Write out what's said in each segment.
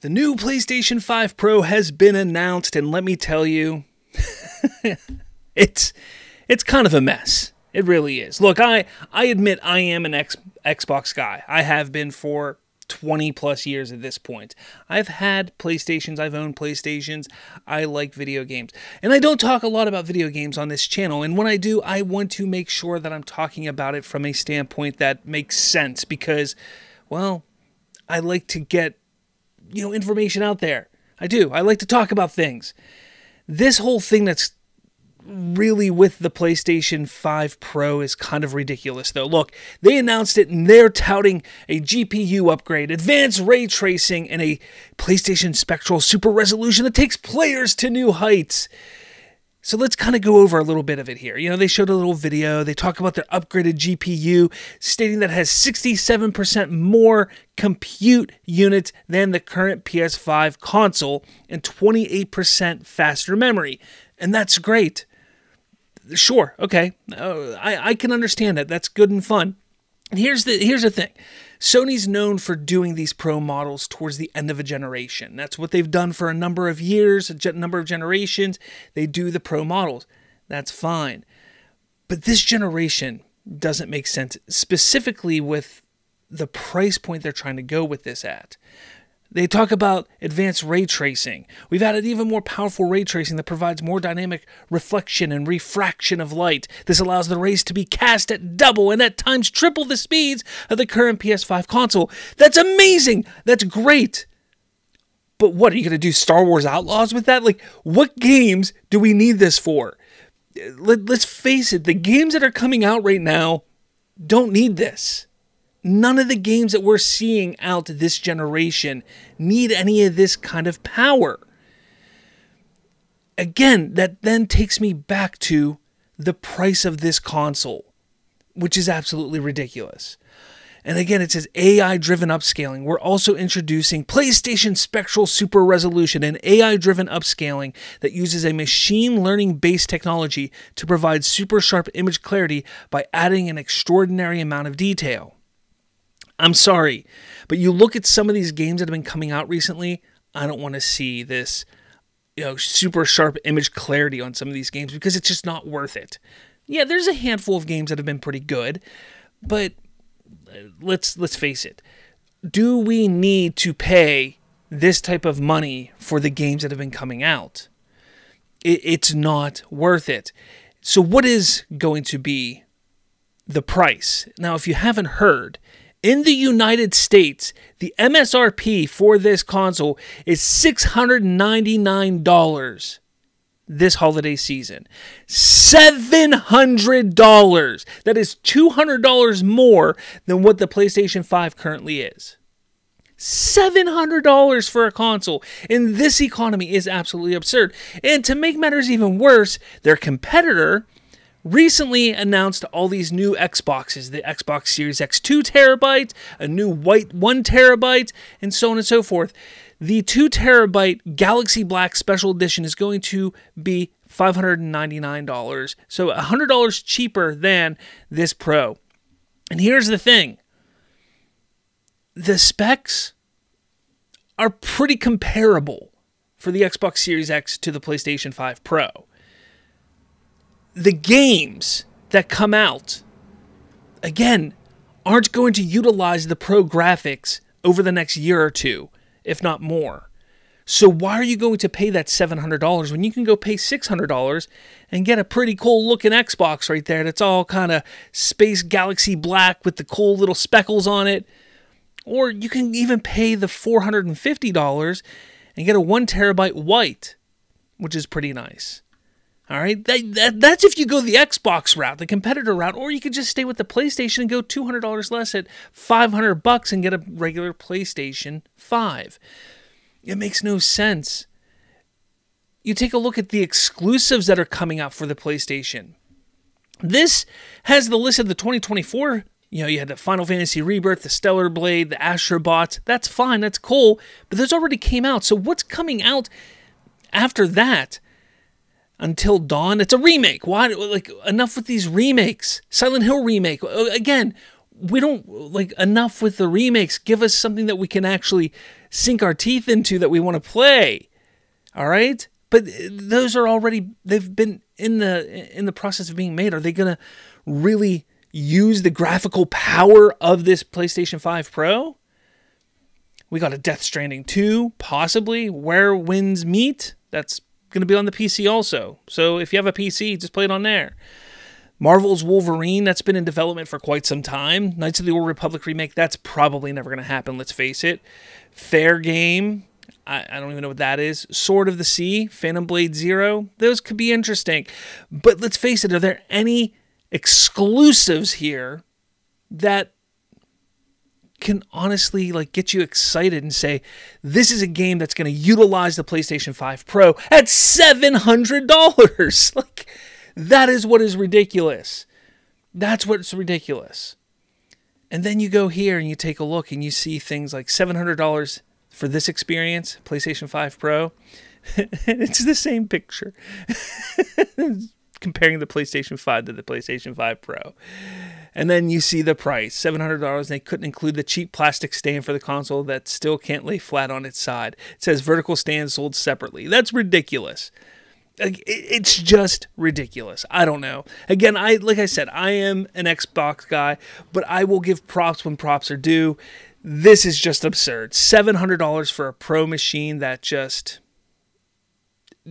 The new PlayStation 5 Pro has been announced, and let me tell you, it's kind of a mess. It really is. Look, I admit I am an Xbox guy. I have been for 20 plus years at this point. I've had PlayStations. I've owned PlayStations. I like video games. And I don't talk a lot about video games on this channel. And when I do, I want to make sure that I'm talking about it from a standpoint that makes sense because, well, I like to get information out there. I do. I like to talk about things. This whole thing that's really with the PlayStation 5 Pro is kind of ridiculous, though. Look, they announced it, and they're touting a GPU upgrade, advanced ray tracing, and a PlayStation Spectral Super Resolution that takes players to new heights. So let's kind of go over a little bit of it here. You know, they showed a little video. They talk about their upgraded GPU, stating that it has 67% more compute units than the current PS5 console and 28% faster memory. And that's great. Sure, okay. I can understand that. That's good and fun. And here's the thing. Sony's known for doing these Pro models towards the end of a generation. That's what they've done for a number of years, a number of generations. They do the Pro models. That's fine. But this generation doesn't make sense, specifically with the price point they're trying to go with this at. They talk about advanced ray tracing. We've added even more powerful ray tracing that provides more dynamic reflection and refraction of light. This allows the rays to be cast at double and at times triple the speeds of the current PS5 console. That's amazing. That's great. But what, are you going to do Star Wars Outlaws with that? Like, what games do we need this for? Let's face it, the games that are coming out right now don't need this. None of the games that we're seeing out this generation need any of this kind of power. Again, that then takes me back to the price of this console, which is absolutely ridiculous. And again, it says AI-driven upscaling. We're also introducing PlayStation Spectral Super Resolution, an AI-driven upscaling that uses a machine learning-based technology to provide super sharp image clarity by adding an extraordinary amount of detail. I'm sorry, but you look at some of these games that have been coming out recently, I don't want to see this, super sharp image clarity on some of these games because it's just not worth it. Yeah, there's a handful of games that have been pretty good, but let's face it. Do we need to pay this type of money for the games that have been coming out? It's not worth it. So what is going to be the price? Now, if you haven't heard, in the United States, the MSRP for this console is $699 this holiday season. $700! That is $200 more than what the PlayStation 5 currently is. $700 for a console in this economy is absolutely absurd. And to make matters even worse, their competitor recently announced all these new Xboxes, the Xbox Series X 2 terabyte, a new white 1 terabyte, and so on and so forth. The 2 terabyte Galaxy Black Special Edition is going to be $599, so $100 cheaper than this Pro. And here's the thing. The specs are pretty comparable for the Xbox Series X to the PlayStation 5 Pro. The games that come out, again, aren't going to utilize the Pro graphics over the next year or two, if not more. So why are you going to pay that $700 when you can go pay $600 and get a pretty cool looking Xbox right there that's all kind of space galaxy black with the cool little speckles on it? Or you can even pay the $450 and get a 1 terabyte white, which is pretty nice. All right, that's if you go the Xbox route, the competitor route, or you could just stay with the PlayStation and go $200 less at $500 and get a regular PlayStation 5. It makes no sense. You take a look at the exclusives that are coming out for the PlayStation. This has the list of the 2024. You had the Final Fantasy Rebirth, the Stellar Blade, the Astro Bots. That's fine, that's cool, but those already came out. So what's coming out after that? Until Dawn, it's a remake. Why? Like, enough with these remakes. Silent Hill remake. Again, we don't, like, enough with the remakes. Give us something that we can actually sink our teeth into that we want to play. All right? But those are already, they've been in the process of being made. Are they going to really use the graphical power of this PlayStation 5 Pro? We got a Death Stranding 2, possibly. Where Winds Meet, that's going to be on the PC also. So if you have a PC, just play it on there. Marvel's Wolverine, that's been in development for quite some time. Knights of the Old Republic remake, that's probably never going to happen, let's face it. Fair Game, I don't even know what that is. Sword of the Sea, Phantom Blade Zero, those could be interesting. But let's face it, are there any exclusives here that can honestly, like, get you excited and say, this is a game that's going to utilize the PlayStation 5 Pro at $700? Like, that is what is ridiculous. That's what's ridiculous. And then you go here and you take a look and you see things like $700 for this experience, PlayStation 5 Pro. It's the same picture. Comparing the PlayStation 5 to the PlayStation 5 Pro. And then you see the price, $700, and they couldn't include the cheap plastic stand for the console that still can't lay flat on its side. It says vertical stand sold separately. That's ridiculous. It's just ridiculous. I don't know. Again, like I said, I am an Xbox guy, but I will give props when props are due. This is just absurd. $700 for a Pro machine that just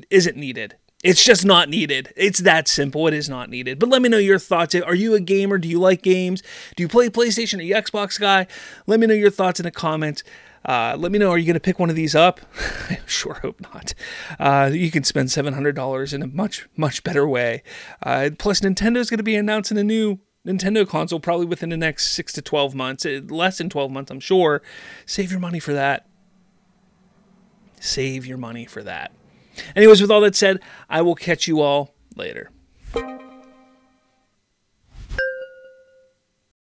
isn't needed. It's just not needed. It's that simple. It is not needed. But let me know your thoughts. Are you a gamer? Do you like games? Do you play PlayStation? Are you an Xbox guy? Let me know your thoughts in the comments. Let me know, are you going to pick one of these up? I sure hope not. You can spend $700 in a much, much better way. Plus, Nintendo's going to be announcing a new Nintendo console probably within the next 6 to 12 months. Less than 12 months, I'm sure. Save your money for that. Save your money for that. Anyways, with all that said, I will catch you all later.